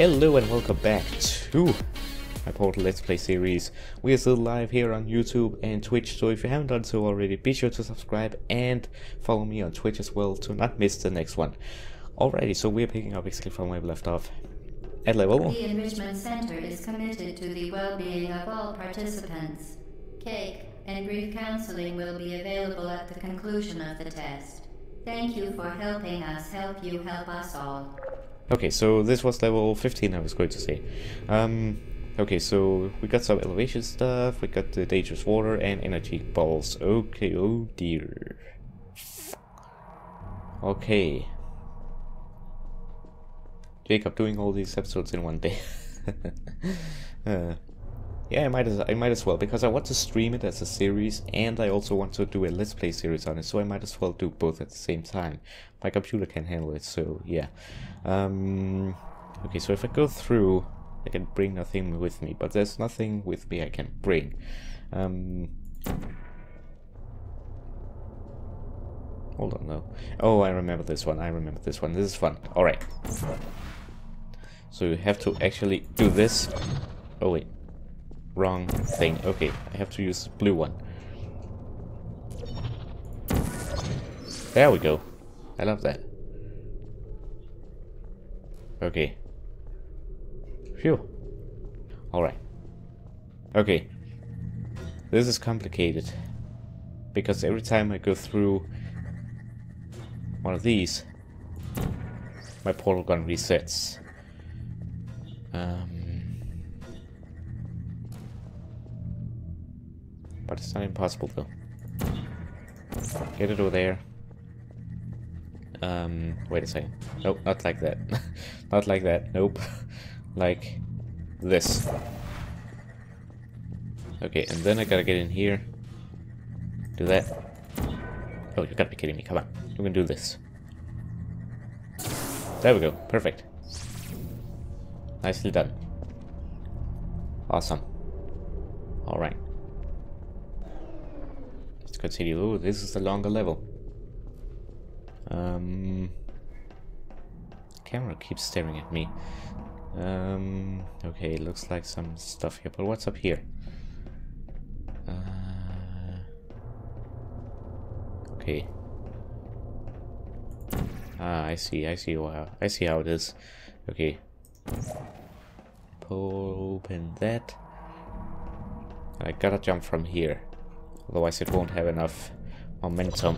Hello and welcome back to my Portal Let's Play series. We are still live here on YouTube and Twitch, so if you haven't done so already, be sure to subscribe and follow me on Twitch as well to not miss the next one. Alrighty, so we're picking up exactly from where we left off. At level. The Enrichment Center is committed to the well-being of all participants. Cake and brief counseling will be available at the conclusion of the test. Thank you for helping us help you help us all. Okay, so this was level 15, I was going to say. Okay, so we got some elevation stuff, we got the dangerous water and energy balls. Okay, oh dear. Okay. Jacob doing all these episodes in one day. Yeah, I might as well, because I want to stream it as a series, and I also want to do a Let's Play series on it, so I might as well do both at the same time. My computer can handle it, so yeah. Okay, so if I go through, I can bring nothing with me, but there's nothing with me I can bring. Hold on, though. Oh, I remember this one, This is fun. Alright. So you have to actually do this. Oh, wait. Wrong thing. Okay, I have to use the blue one. There we go. I love that. Okay. Phew. Alright. Okay. This is complicated. Because every time I go through one of these, my portal gun resets. But it's not impossible though. Get it over there. Wait a second. Nope, not like that. Not like that. Nope. Like this. Okay, and then I gotta get in here. Do that. Oh, you gotta be kidding me. Come on. We can do this. There we go. Perfect. Nicely done. Awesome. Alright. Continue. Ooh, this is the longer level. Camera keeps staring at me. Okay, looks like some stuff here, but what's up here? Okay. Ah, I see. Wow, I see how it is. Okay. Open that. I gotta jump from here. Otherwise it won't have enough momentum.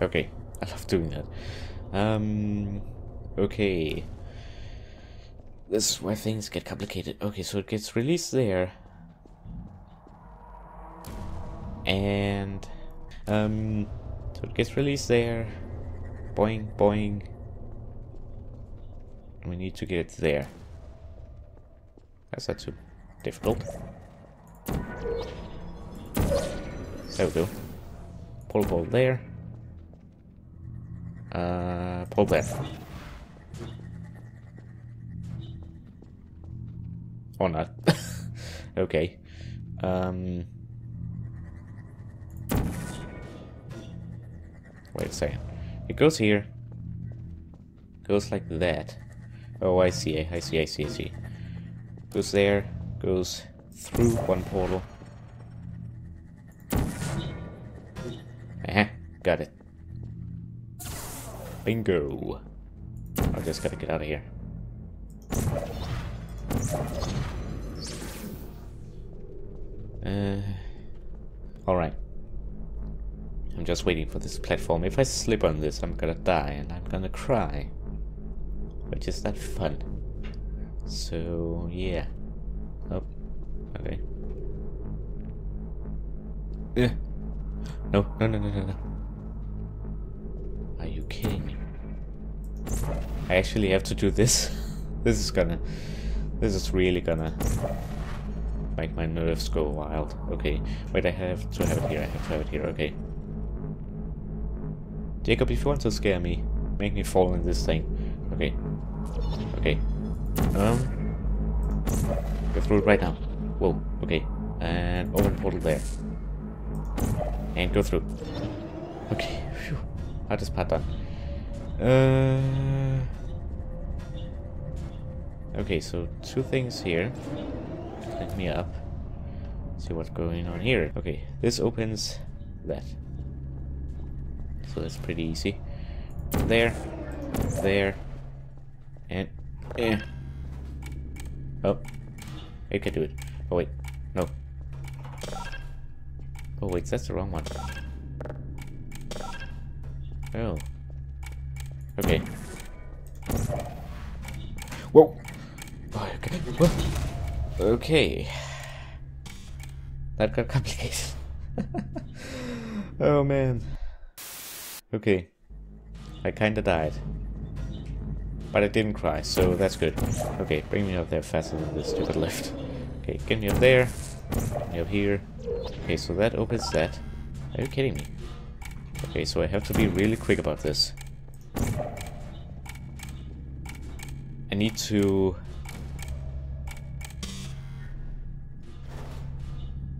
Okay, I love doing that. Okay. This is where things get complicated. Okay, so it gets released there. And... so it gets released there. Boing, boing. We need to get it there. That's not too difficult. There we go. Pull there. Pull that. Or not. Okay. Wait a second. It goes here. Goes like that. Oh, I see. Goes there. Goes through one portal. Got it. Bingo. I just gotta get out of here. Alright. I'm just waiting for this platform. If I slip on this, I'm gonna die and I'm gonna cry. Which is not fun. So, yeah. Oh. Okay. No. Are you kidding me? I actually have to do this. This is really gonna make my nerves go wild. Okay, wait, I have to have it here, okay. Jacob, if you want to scare me, make me fall in this thing. Okay. Go through it right now. Whoa, okay. And open the portal there. And go through. Okay, phew. Hardest part done. Okay, so two things here. Connect me up. See what's going on here. Okay, this opens that. So that's pretty easy. There. There. And... eh. Oh. I can do it. Oh, wait. No. Oh, wait. That's the wrong one. Oh. Okay. Whoa! Oh, okay. Whoa. Okay. That got complicated. Oh, man. Okay. I kinda died. But I didn't cry, so that's good. Okay, bring me up there faster than this stupid lift. Okay, get me up there. Get me up here. Okay, so that opens that. Are you kidding me? Okay, so I have to be really quick about this. I need to...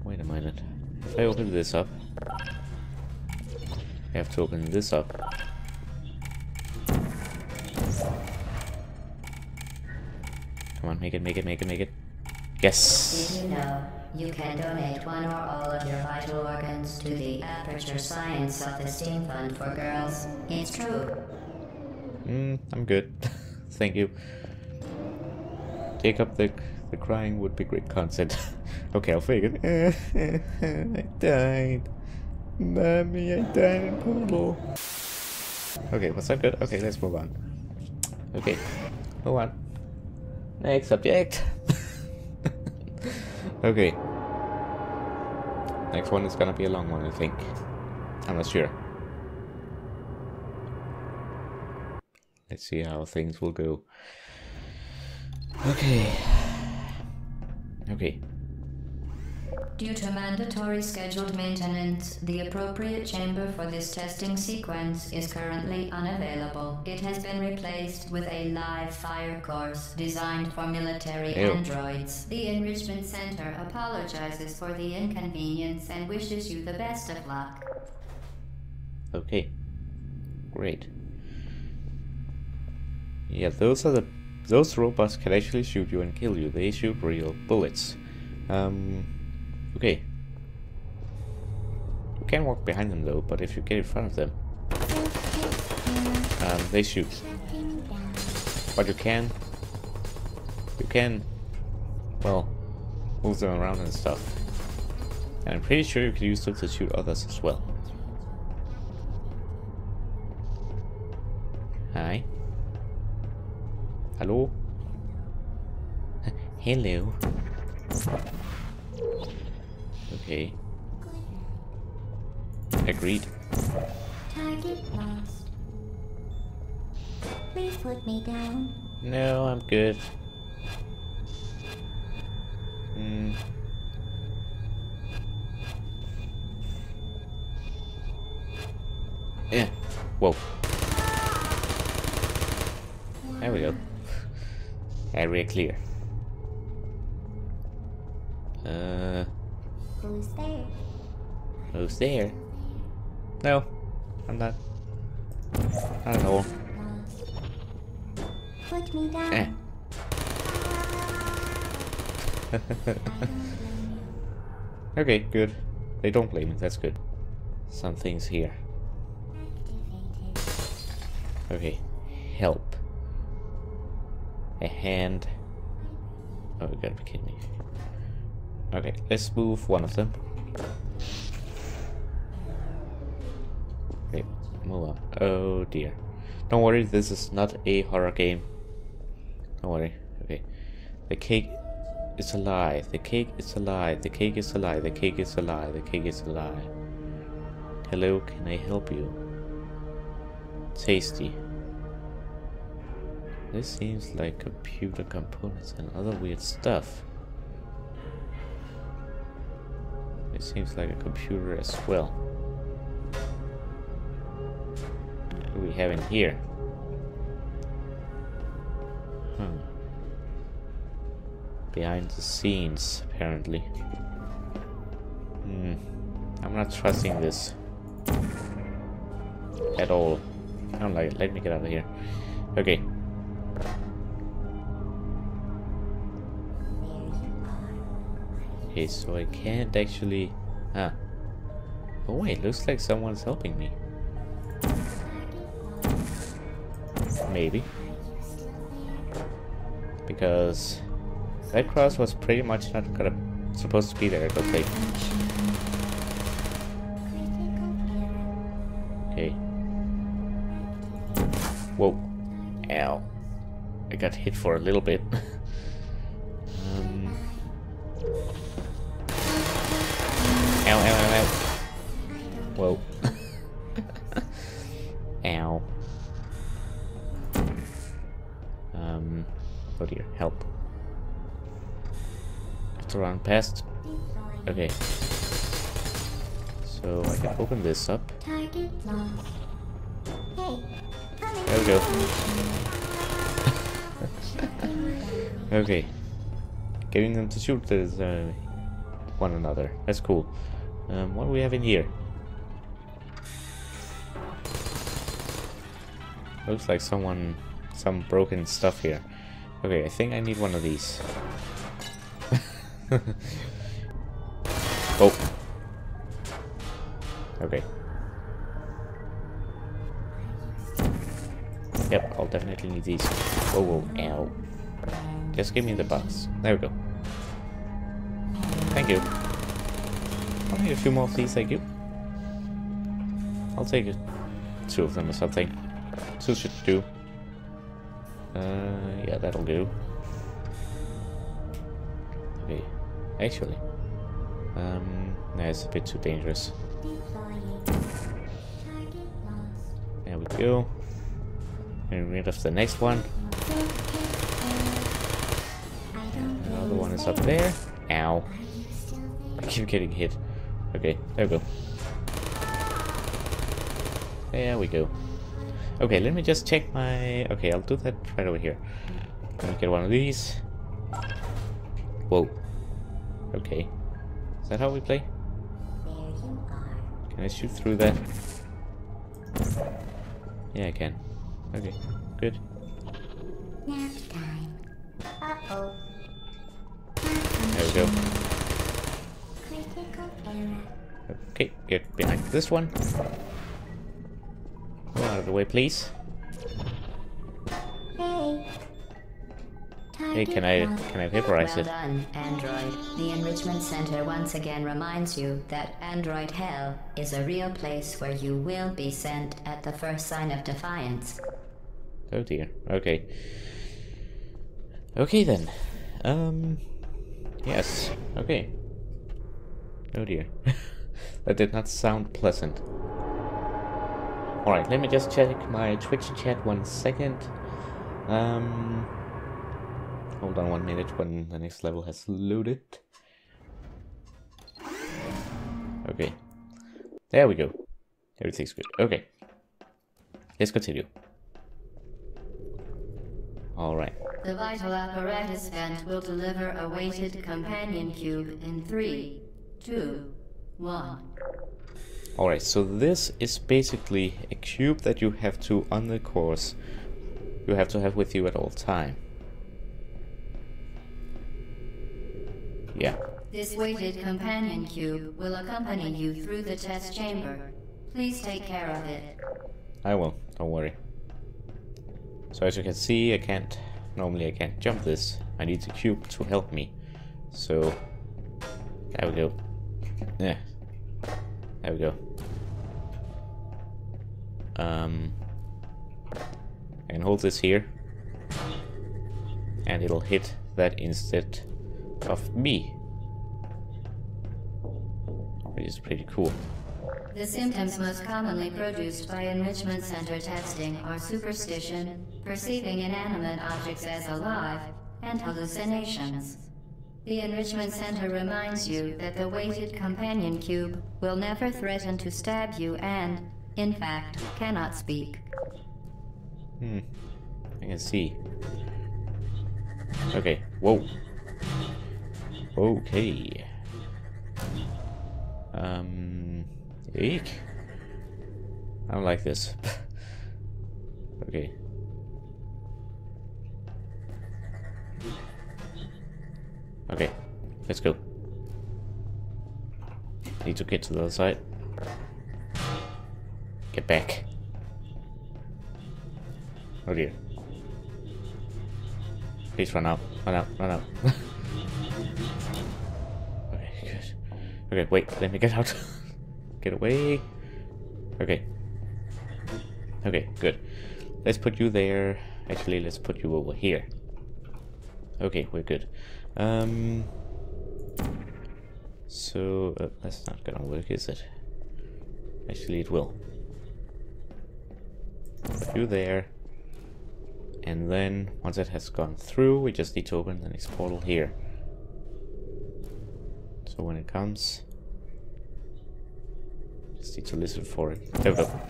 wait a minute. If I open this up... I have to open this up. Come on, make it, make it, make it, make it. Yes! Did you know you can donate one or all of your vital organs to the Aperture Science of the Steam Fund for Girls? It's true. I'm good. Thank you. Take up the crying would be great content. Okay, I'll fake it. I died. Mommy, I died in Portal. Okay, was that good? Okay, let's move on. Okay, move on. Next subject. Okay. Next one is gonna be a long one, I think. I'm not sure. Let's see how things will go. Okay. Okay. Due to mandatory scheduled maintenance, the appropriate chamber for this testing sequence is currently unavailable. It has been replaced with a live fire course designed for military androids. The Enrichment Center apologizes for the inconvenience and wishes you the best of luck. Okay. Great. Yeah, those robots can actually shoot you and kill you. They shoot real bullets. Okay. You can walk behind them though, but if you get in front of them, they shoot. But you can, well, move them around and stuff. And I'm pretty sure you can use them to shoot others as well. Hi. Hello. Hello. Okay. Agreed. Target lost. Please put me down. No, I'm good. Yeah. Whoa. There we go. Area clear. Who's there? Who's there? No, I'm not. I don't know. Put me down. Eh. Okay, good. They don't blame me. That's good. Something's here. Okay, help. A hand. Oh, you gotta be kidding me. Okay, let's move one of them. Okay, move on. Oh dear. Don't worry, this is not a horror game. Don't worry. Okay. The cake is a lie. The cake is a lie. The cake is a lie. The cake is a lie. The cake is a lie. Hello, can I help you? Tasty. This seems like computer components and other weird stuff. It seems like a computer as well. What do we have in here? Hmm. Behind the scenes, apparently. I'm not trusting this. At all. I don't like it. Let me get out of here. Okay. Okay, so I can't actually... Ah. Oh wait, looks like someone's helping me. Maybe. Because that cross was pretty much not supposed to be there, it looks like. Okay. Whoa. Ow. I got hit for a little bit. Ow, ow, ow, ow. Whoa. Ow. Oh dear, help. I have to run past. Okay. So I can open this up. There we go. Okay. Getting them to shoot one another. That's cool. What do we have in here? Looks like some broken stuff here. Okay, I think I need one of these. Oh. Okay. Yep, I'll definitely need these. Whoa, whoa, ow. Just give me the box. There we go. Thank you. I'll need a few more of these, thank you. I'll take two of them or something. Two should do. Yeah, that'll do. Okay. Actually. That's a bit too dangerous. There we go. Getting rid of the next one. Another one is up there. Ow. I keep getting hit. Okay, there we go. There we go. Okay, let me just check my... Okay, I'll do that right over here. Let me get one of these. Whoa. Okay. Is that how we play? Can I shoot through that? Yeah, I can. Okay, good. Nap time. Uh-oh. There we go. Critical error. Okay, get behind this one. Go out of the way, please. Hey. Hey, can I vaporize it? Well done, Android. The Enrichment Center once again reminds you that Android Hell is a real place where you will be sent at the first sign of defiance. Oh dear. Okay. Okay then. Yes. Okay. Oh dear. That did not sound pleasant. Alright, let me just check my Twitch chat 1 second. Hold on 1 minute when the next level has loaded. Okay. There we go. Everything's good. Okay. Let's continue. Alright. The Vital Apparatus Vent will deliver a Weighted Companion Cube in 3, 2, 1. Alright, so this is basically a cube that you have to, on the course, you have to have with you at all time. Yeah. This Weighted Companion Cube will accompany you through the test chamber. Please take care of it. I will, don't worry. So as you can see, I can't jump this. I need the cube to help me. So, there we go. Yeah. There we go. I can hold this here and it'll hit that instead of me, which is pretty cool. The symptoms most commonly produced by Enrichment Center testing are superstition, perceiving inanimate objects as alive, and hallucinations. The Enrichment Center reminds you that the Weighted Companion Cube will never threaten to stab you and, in fact, cannot speak. Hmm. I can see. Okay. Whoa. Okay. Eek. I don't like this. Okay. Okay, let's go. Need to get to the other side. Get back. Oh dear. Please run out. Run out. Run out. Okay, good. Okay, wait. Let me get out. Get away. Okay. Okay, good. Let's put you there. Actually, let's put you over here. Okay, we're good. So, that's not gonna work, is it? Actually, it will. Put you there. And then, once it has gone through, we just need to open the next portal here. So when it comes, just need to listen for it. There we go.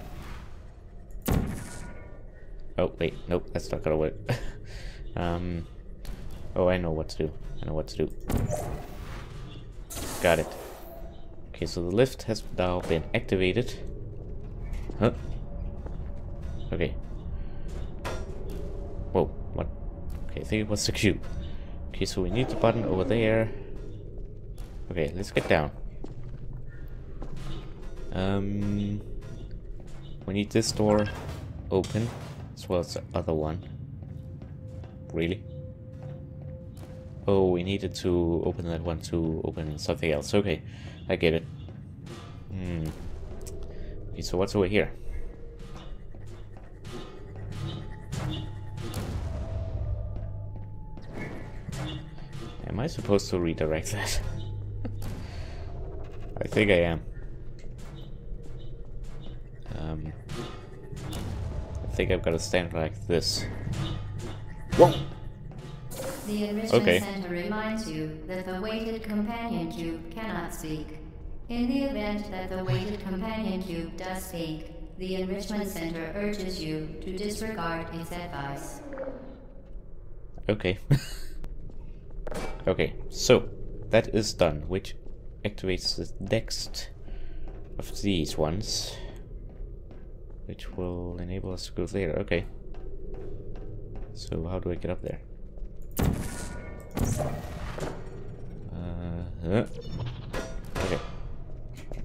Oh, wait, nope, that's not gonna work. Oh, I know what to do. I know what to do. Got it. Okay, so the lift has now been activated. Huh? Okay. Whoa, what? Okay, I think it was the cube. Okay, so we need the button over there. Okay, let's get down. We need this door open, as well as the other one. Really? Oh, we needed to open that one to open something else. Okay, I get it. Hmm. Okay, so what's over here? Am I supposed to redirect that? I think I am. I think I've got to stand like this. Whoa! The Enrichment Center reminds you that the Weighted Companion Cube cannot speak. In the event that the Weighted Companion Cube does speak, the Enrichment Center urges you to disregard its advice. Okay. Okay, so that is done, which activates the next of these ones, which will enable us to go there. Okay, so how do I get up there?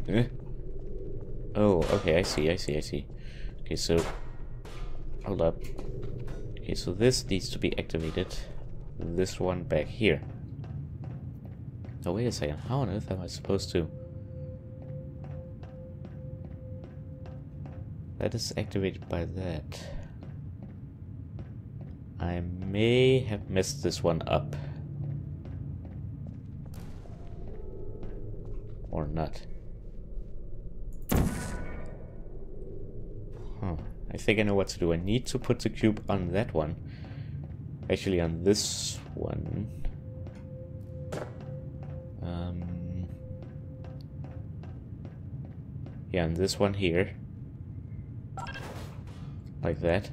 Okay. Oh, okay, I see, I see, I see. Okay, so hold up. Okay, so this needs to be activated. This one back here. Oh, wait a second, how on earth am I supposed to? That is activated by that. I may have messed this one up. Or not. Huh, I think I know what to do. I need to put the cube on that one. Actually, on this one. Yeah, and this one here, like that.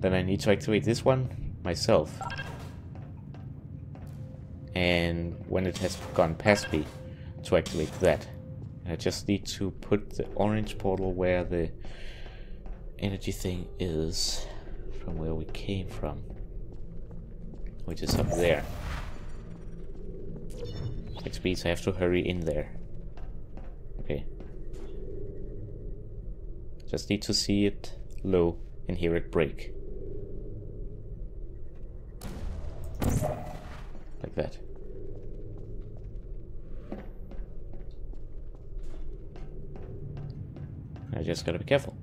Then I need to activate this one myself, and when it has gone past me, to activate that. And I just need to put the orange portal where the energy thing is, from where we came from, which is up there. Which means I have to hurry in there. Okay. Just need to see it low and hear it break. Like that. I just gotta be careful.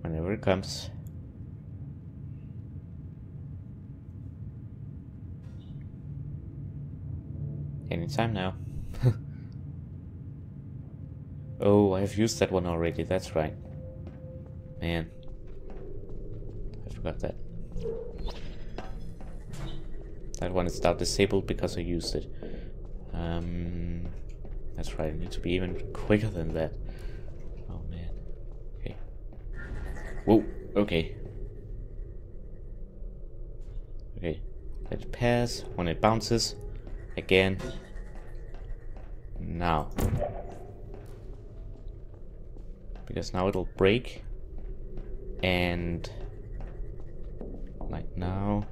Whenever it comes. Anytime now. Oh, I've used that one already, that's right. Man. I forgot that. That one is now disabled because I used it. That's right, I need to be even quicker than that. Oh, man. Okay. Whoa, okay. Okay, let it pass. When it bounces, again. Now. Because now it'll break, and like now,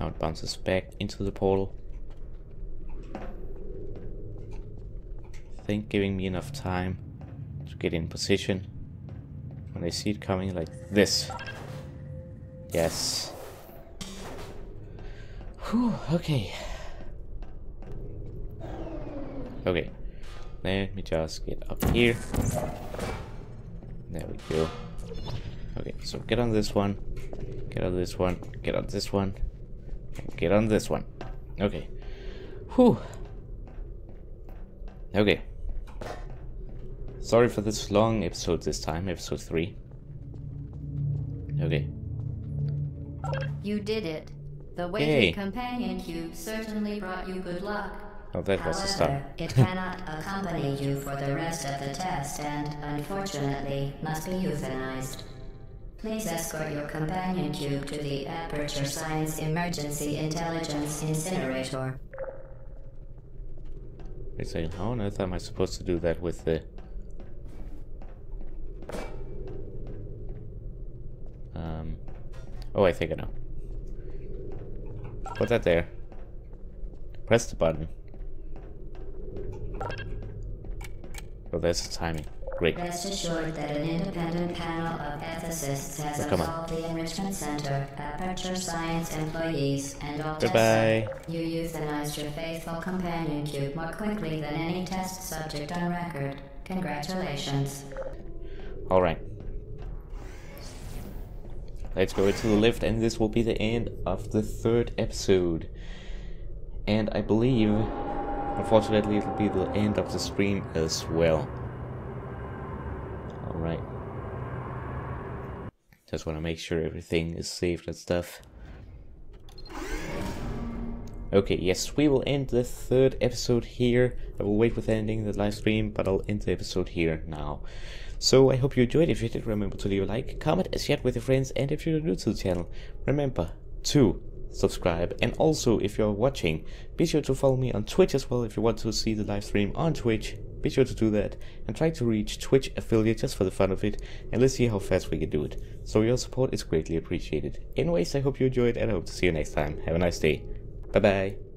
Now it bounces back into the portal. I think giving me enough time to get in position when I see it coming like this. Yes. Whew, okay. Okay. Let me just get up here. There we go. Okay, so get on this one. Get on this one. Get on this one. Get on this one. Okay. Whew. Okay. Sorry for this long episode this time, episode 3. Okay. You did it. The Weighted Companion Cube certainly brought you good luck. Oh, that was a start. It cannot accompany you for the rest of the test and, unfortunately, must be euthanized. Please escort your companion cube to the Aperture Science Emergency Intelligence Incinerator. Wait a second, how on earth am I supposed to do that with the... Oh, I think I know. Put that there. Press the button. Oh, there's the timing. Great. Rest assured that an independent panel of ethicists has called the Enrichment Center, Aperture Science employees, and all testers. You euthanized your faithful companion cube more quickly than any test subject on record. Congratulations. Alright. Let's go to the lift, and this will be the end of the 3rd episode. And I believe, unfortunately, it'll be the end of the stream as well. Alright. Just want to make sure everything is saved and stuff. Okay, yes, we will end the 3rd episode here. I will wait with ending the live stream, but I'll end the episode here now. So I hope you enjoyed. If you did, remember to leave a like, comment, and share with your friends. And if you're new to the channel, remember to subscribe. And also, if you're watching, be sure to follow me on Twitch as well. If you want to see the live stream on Twitch, be sure to do that. And try to reach Twitch affiliate just for the fun of it. And let's see how fast we can do it. So your support is greatly appreciated. Anyways, I hope you enjoyed, and I hope to see you next time. Have a nice day. Bye-bye.